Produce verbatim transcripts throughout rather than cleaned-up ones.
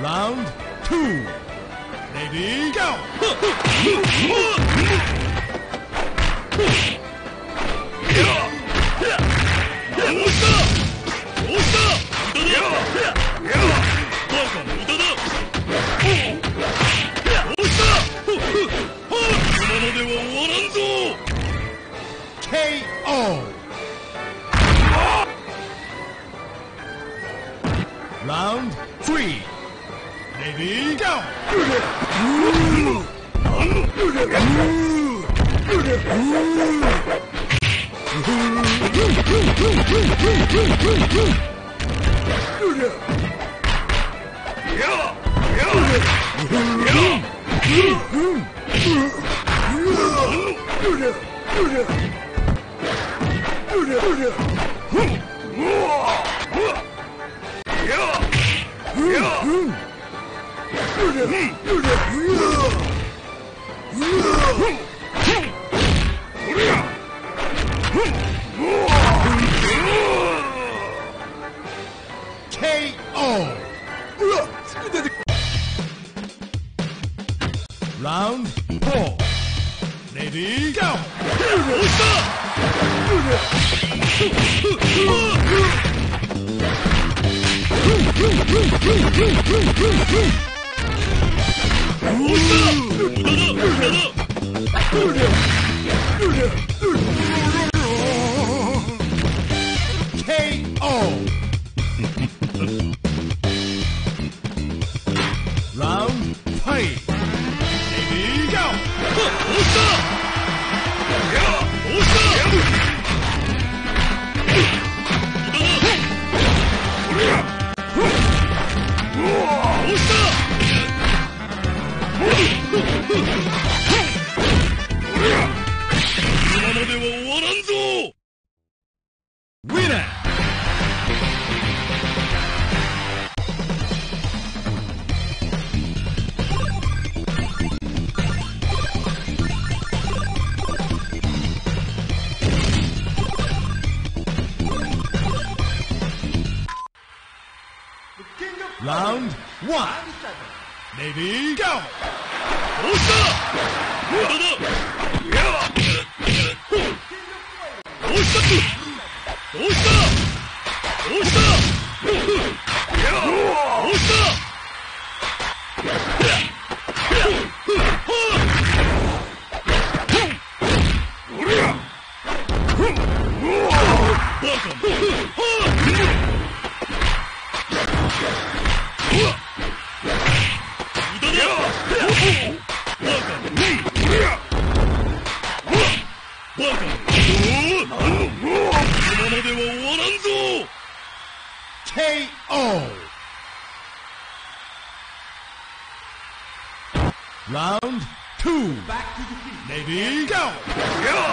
Round two. Ready? Go! K O. Round three. Ready? Go! K O. Round four. Ready? Go! K O. Round five. Ready? Go! Winner! Round one. Ready? Go! K O. Round two. Back to the feet. Ready? Go! K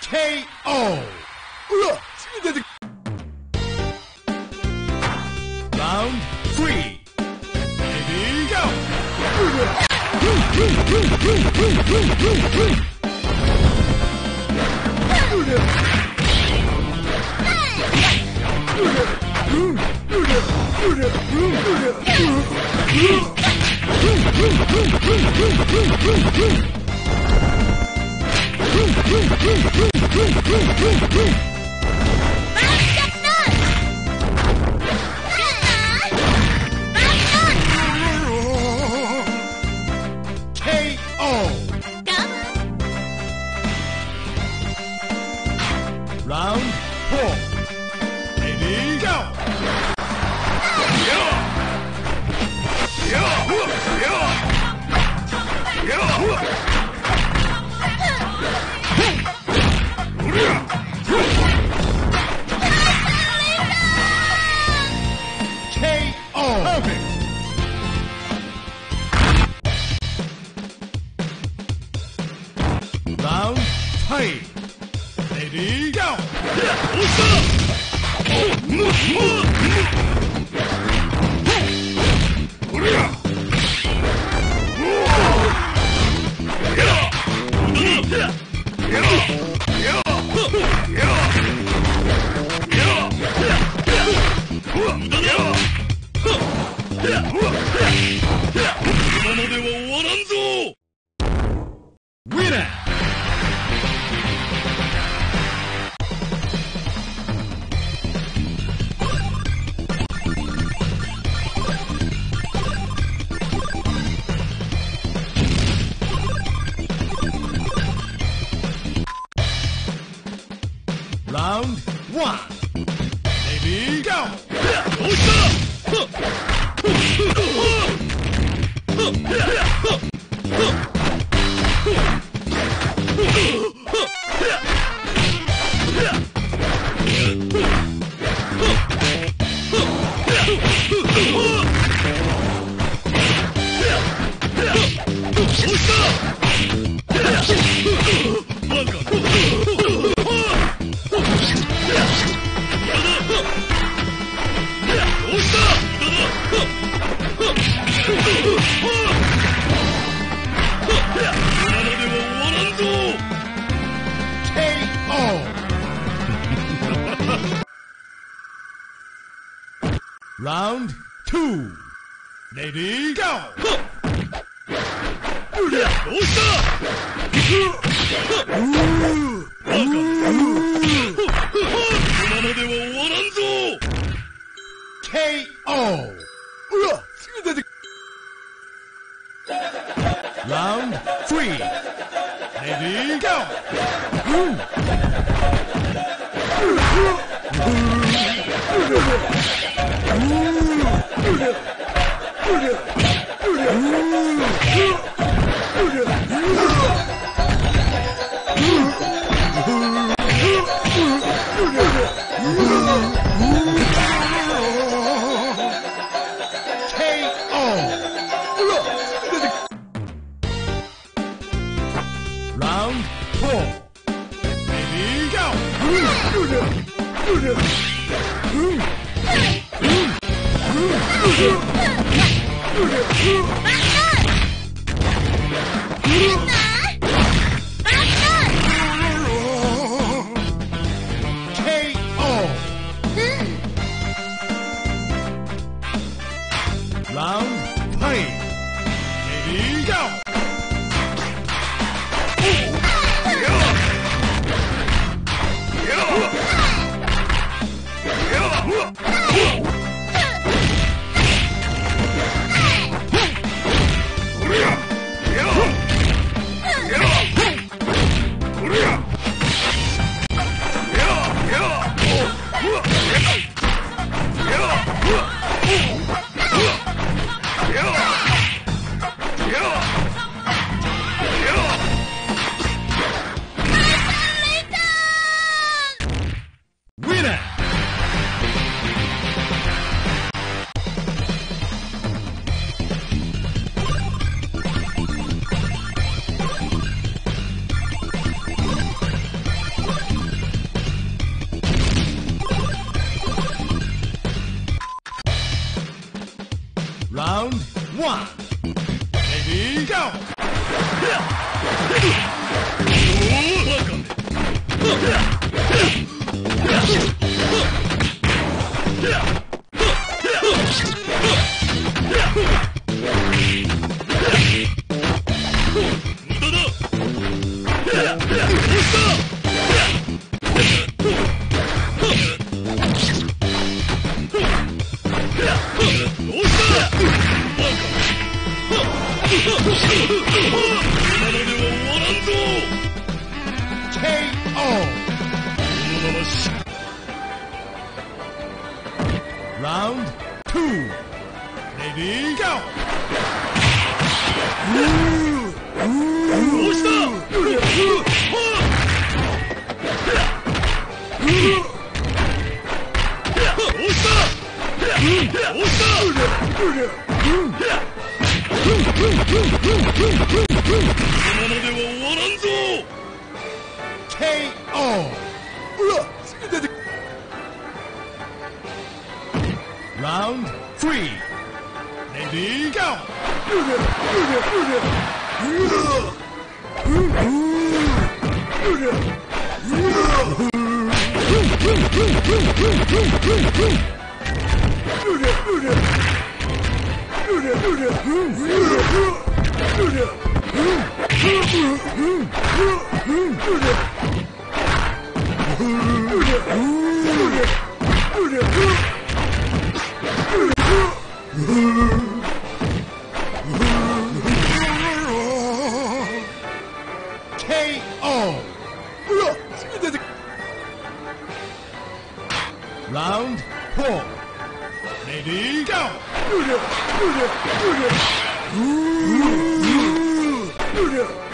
K O. Round four. Ready? Go! Yeah! Ready? Ready? Go! Winner! Round one. Ready? Go! Round two. Ready? Go! K O. Round three. Ready? Go! Ooh. Ooh. K O. Round four. Ready? Go! K O. Round five. Ready? Go! Round one. Ready? Go! K O. Round two. Ready? Go! Ooh, ooh. K O. K O Round three. Ready? Go! K O Round four. Ready? Go! K O Round time. Ready? Go! Winner! Round one. Ready? Go! Round two. Ready? Go! K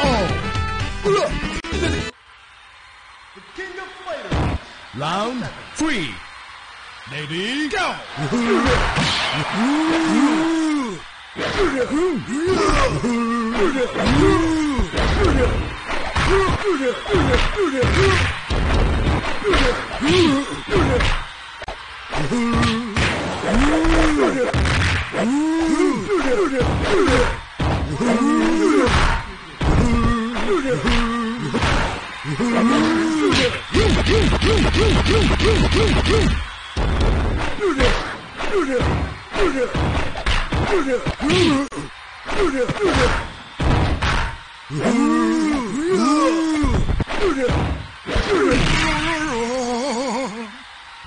O The King of Fighters. Round three. Ready? Go!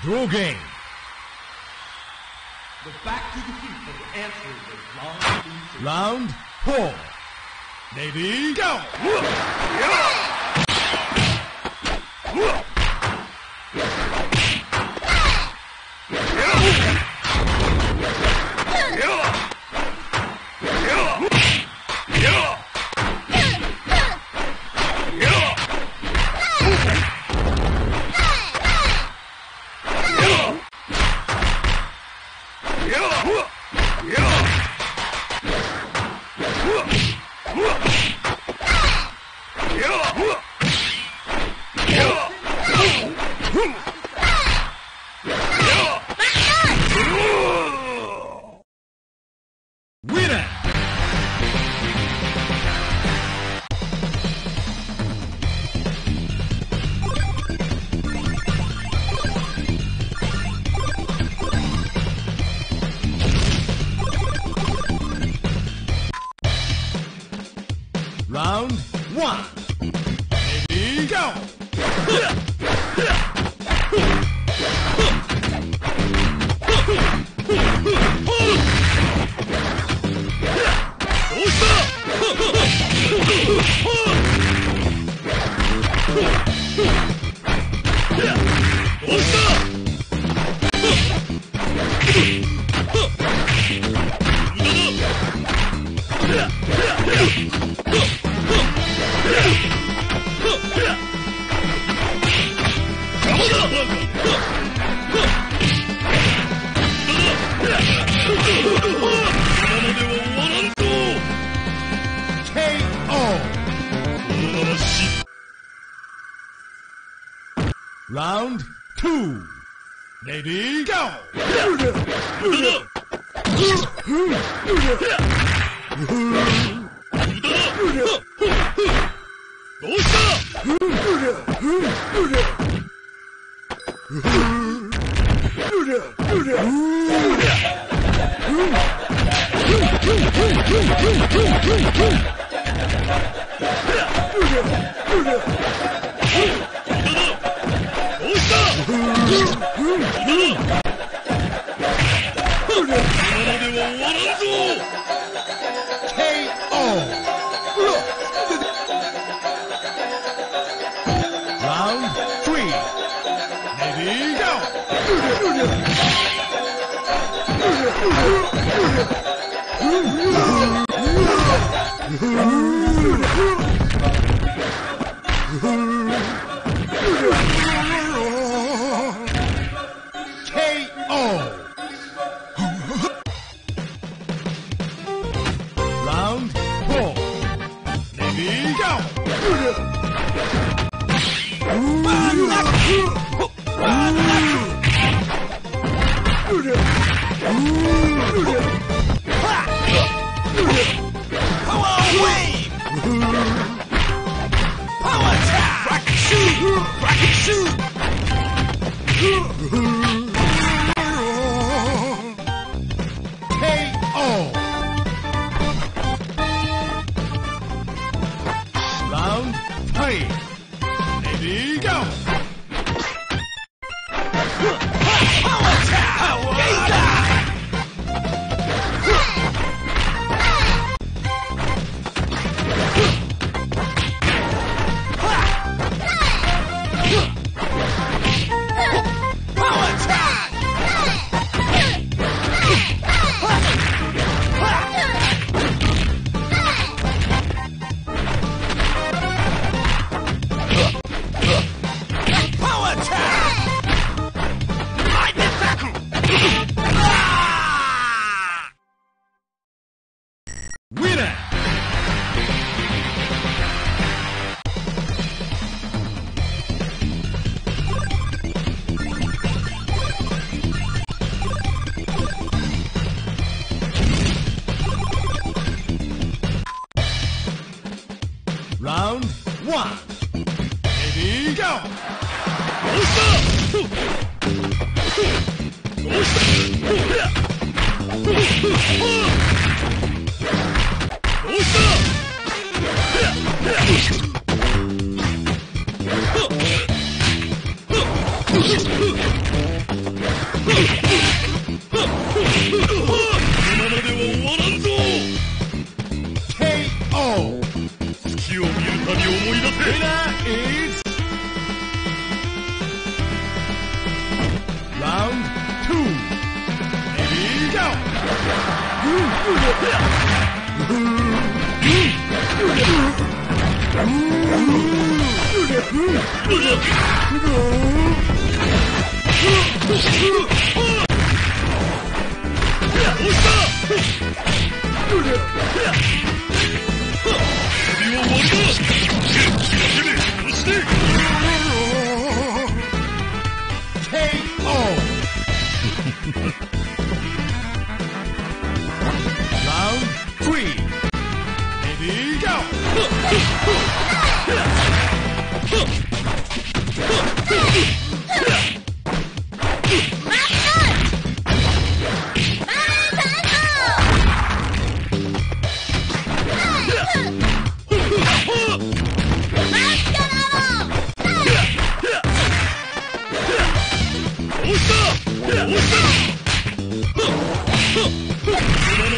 Draw game. The back to the feet for the answer was round four. Ready? Go! Yeah! Round two. Lady, go! K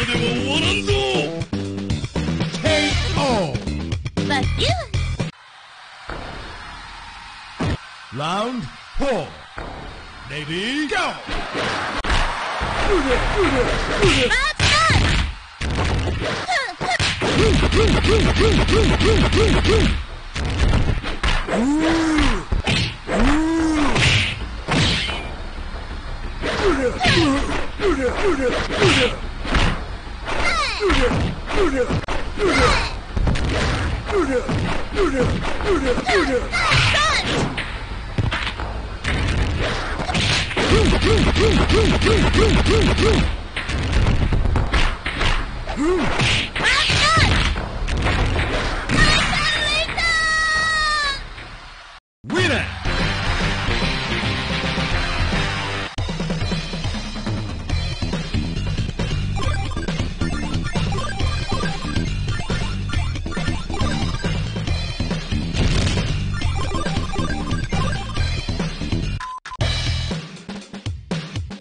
O. But you. Round four. Ready, go.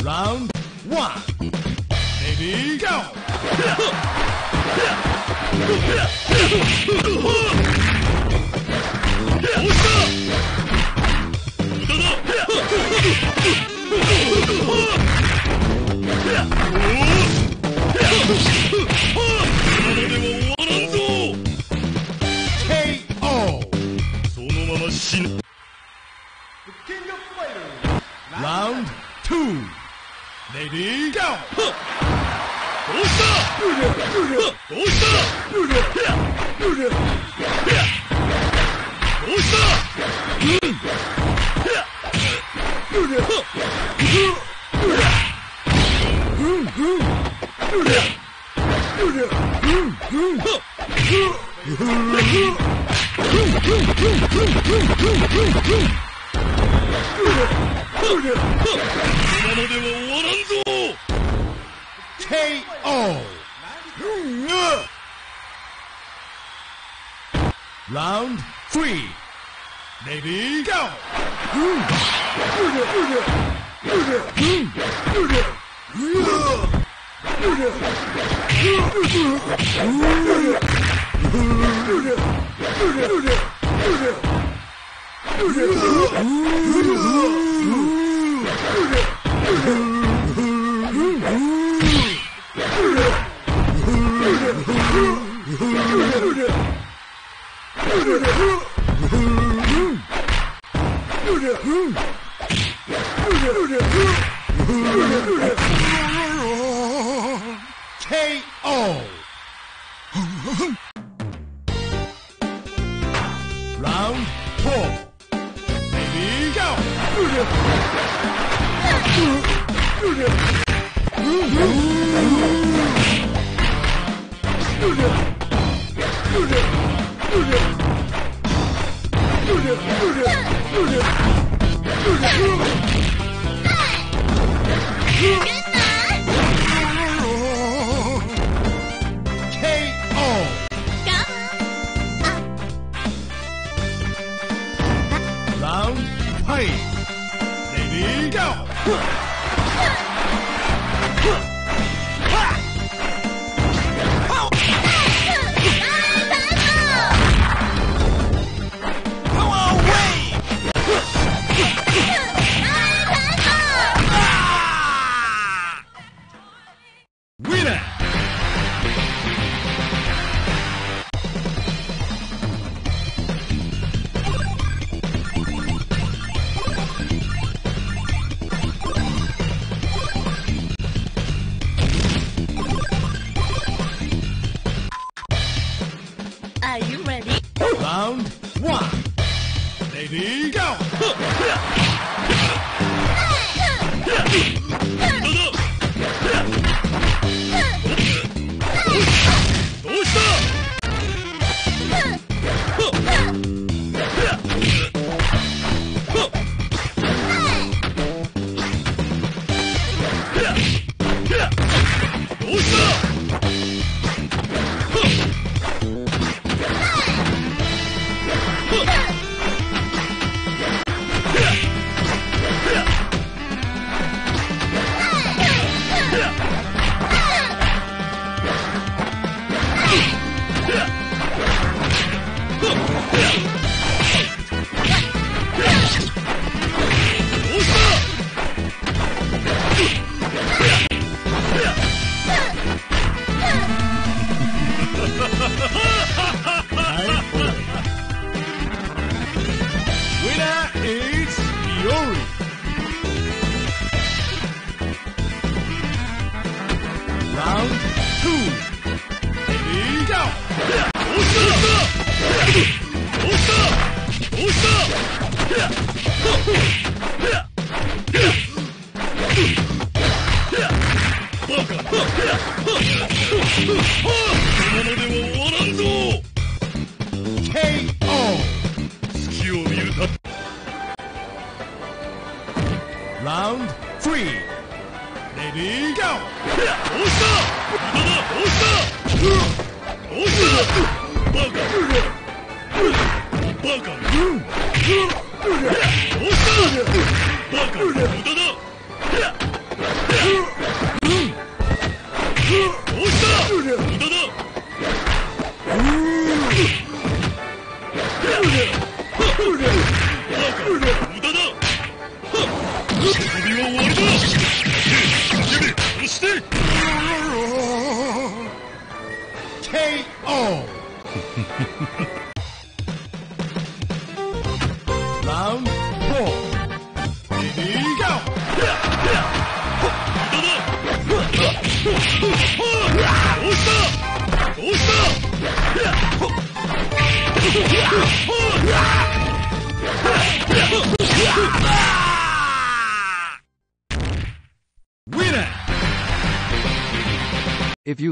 Round one. Ready, go! K O. The King of Fighters. Round two. Ready, go! K O. Round three. Ready, go. K O. Round four. Ready, go! Are you ready? Round one. Ready, go! Hey! Winner is Yuri. Round two. Ready, go. K O. Round three. Ready, go. K O. Round four. Ready, go. Winner. If you